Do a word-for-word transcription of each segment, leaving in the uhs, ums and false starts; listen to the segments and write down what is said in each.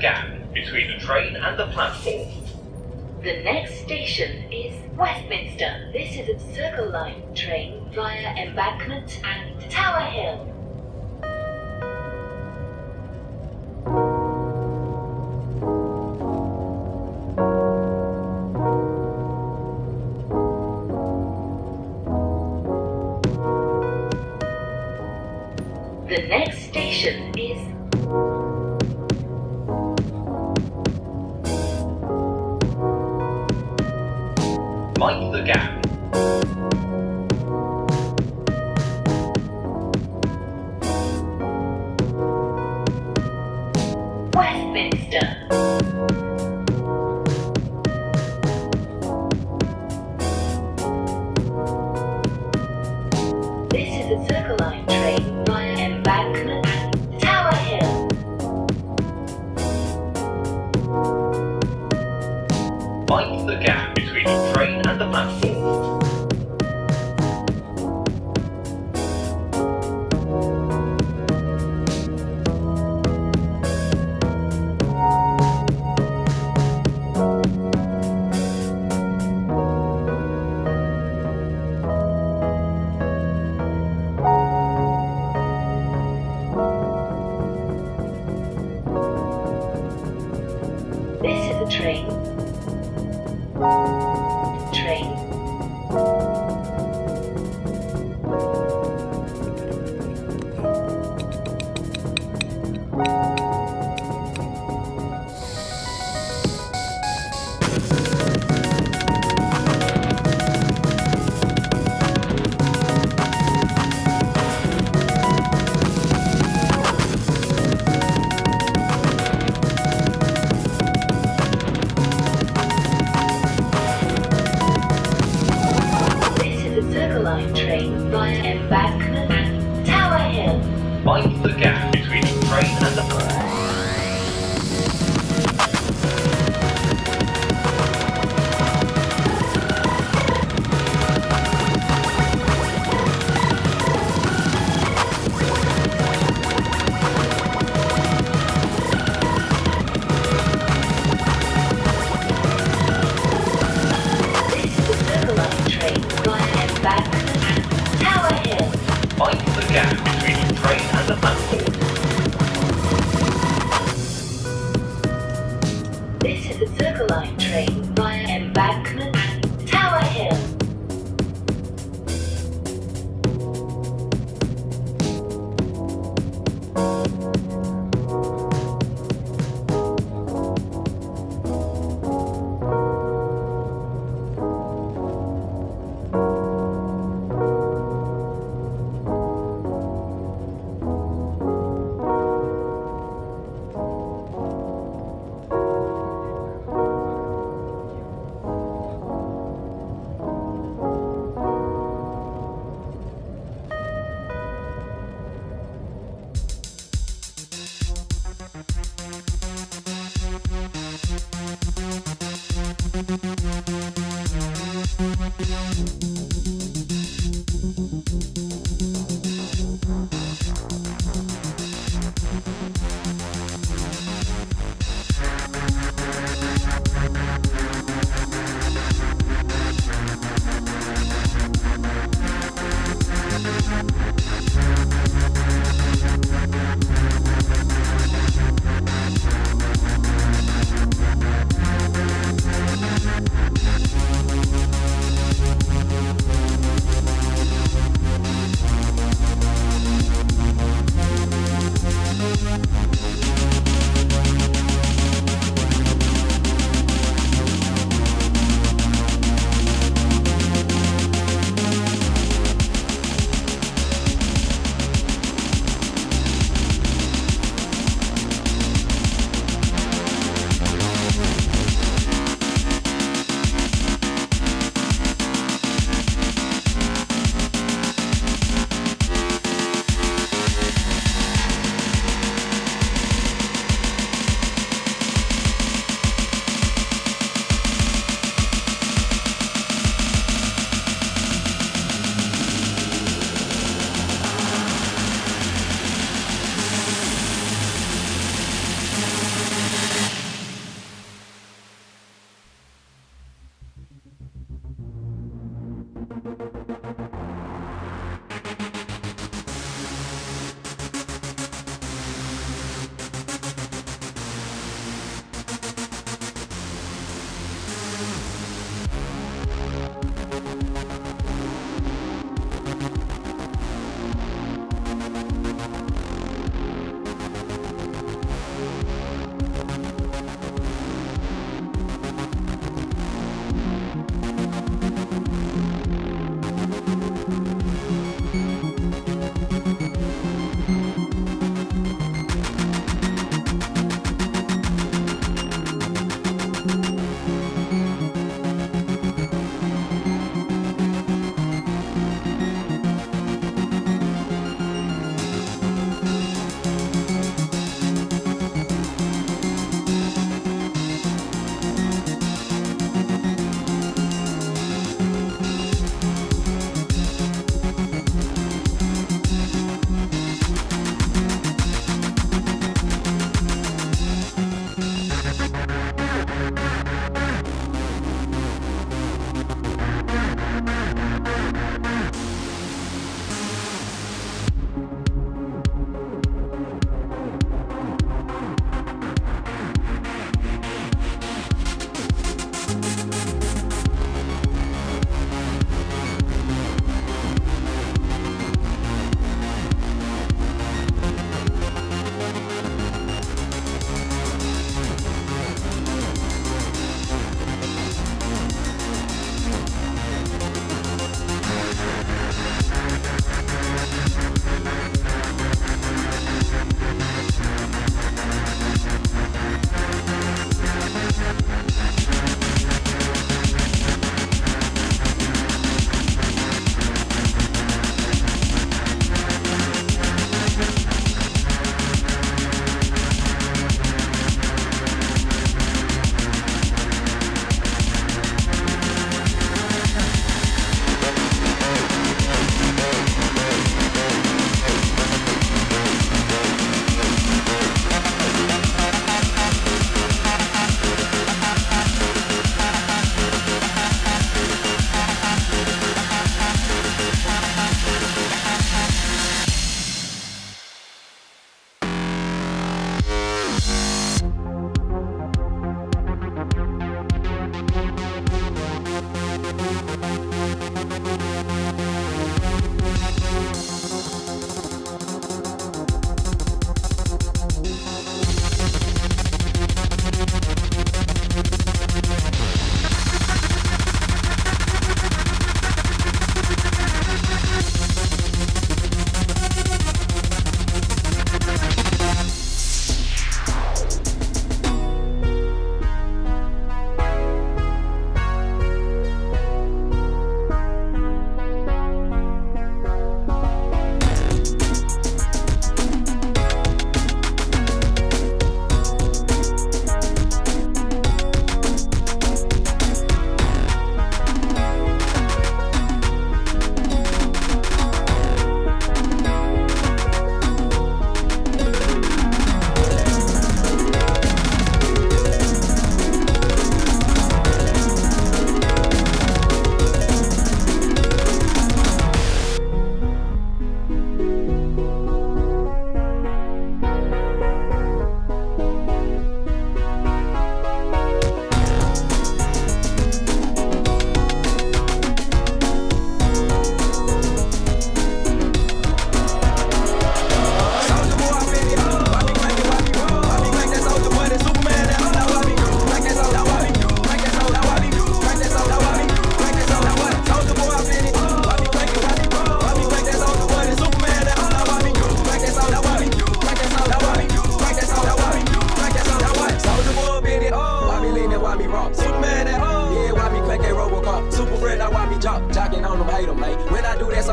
gap between the train and the platform. The next station is Westminster. This is a Circle Line train via Embankment and Tower Hill. The next station is Mind the Gap. Westminster. This is a Circle Line train via Embankment and Tower Hill. Mind the gap between the train and the platform. This is a train. Train. Train via Embankment and Tower Hill. Mind the gap between the train and the platform. Mind the gap between the train and the platform.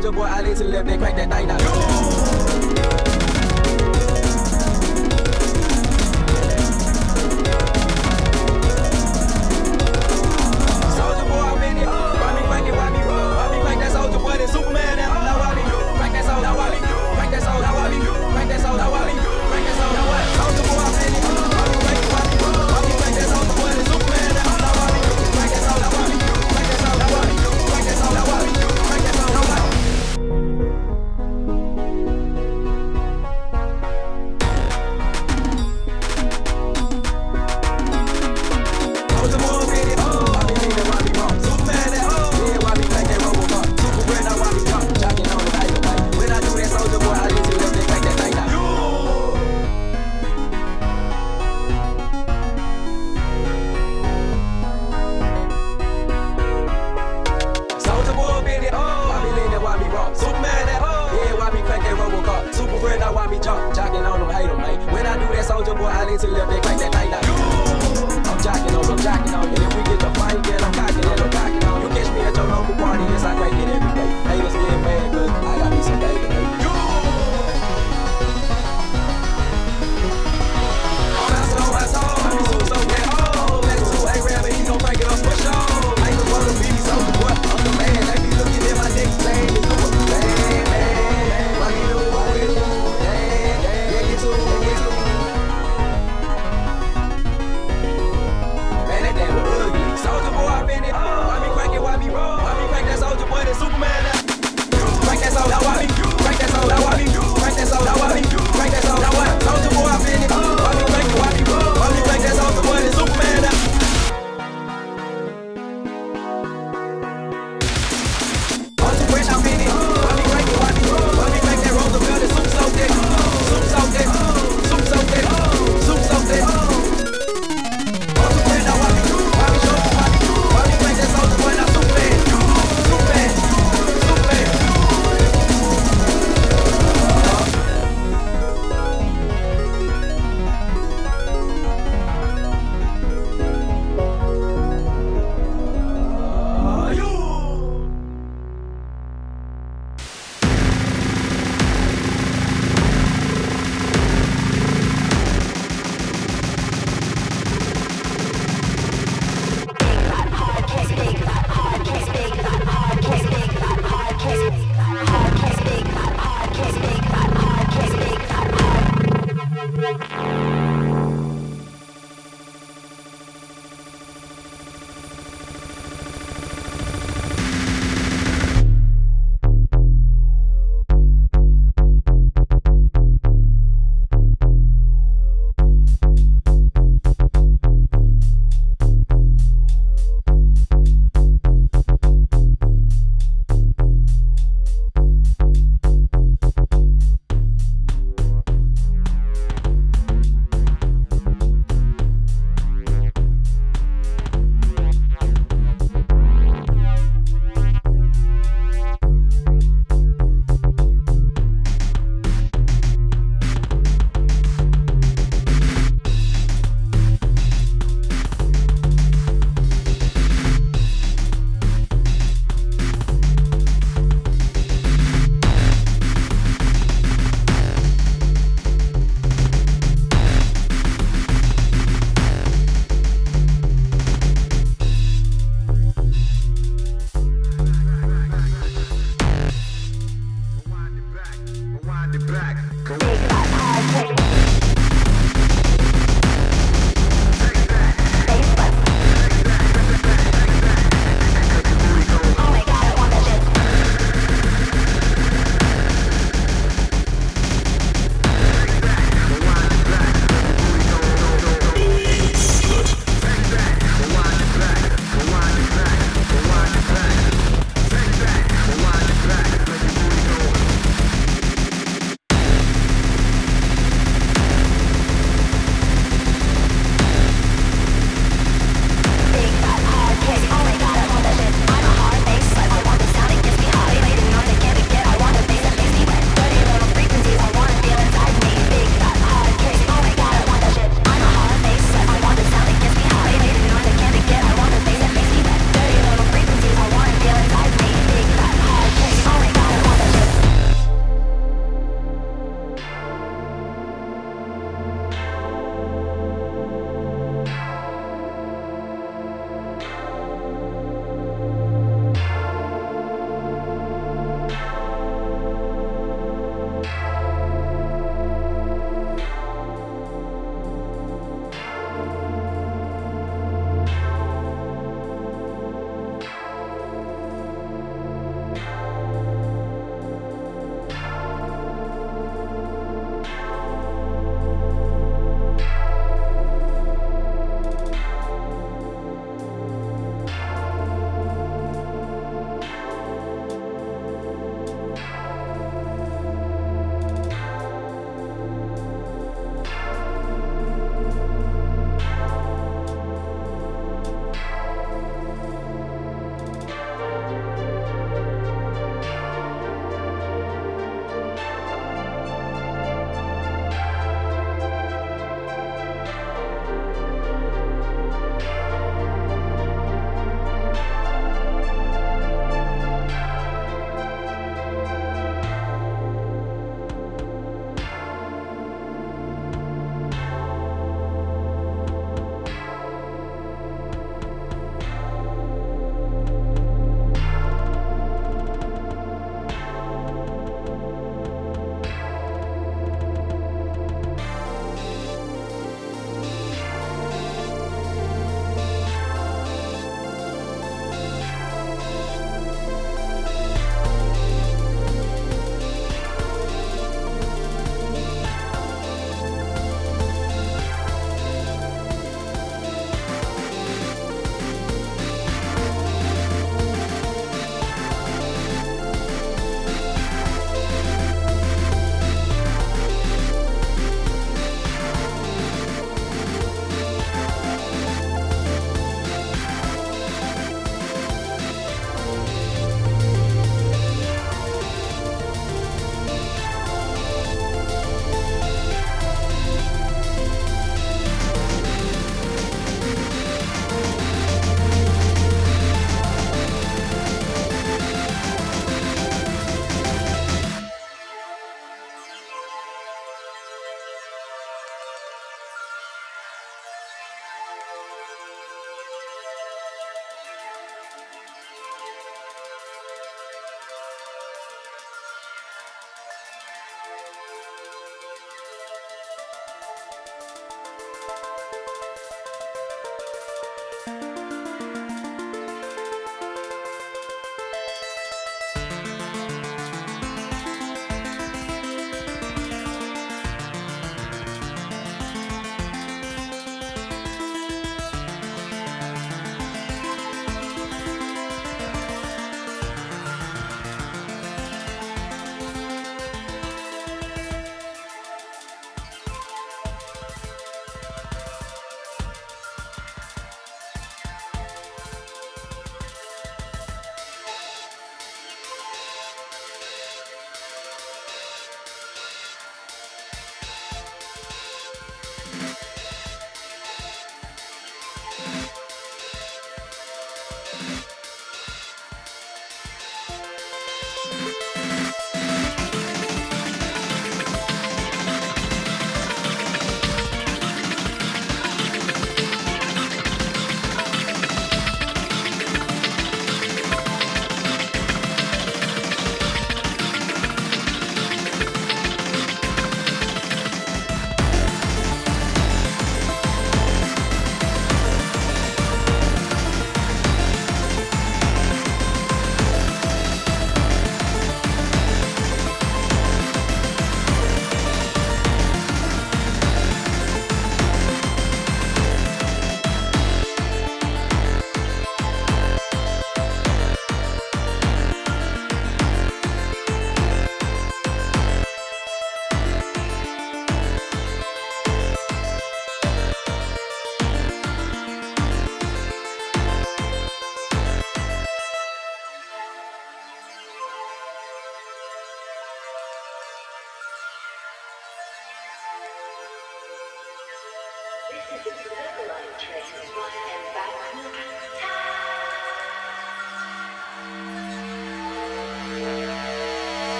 told your boy I laid to live, they crack that thing out.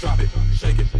Drop it, shake it,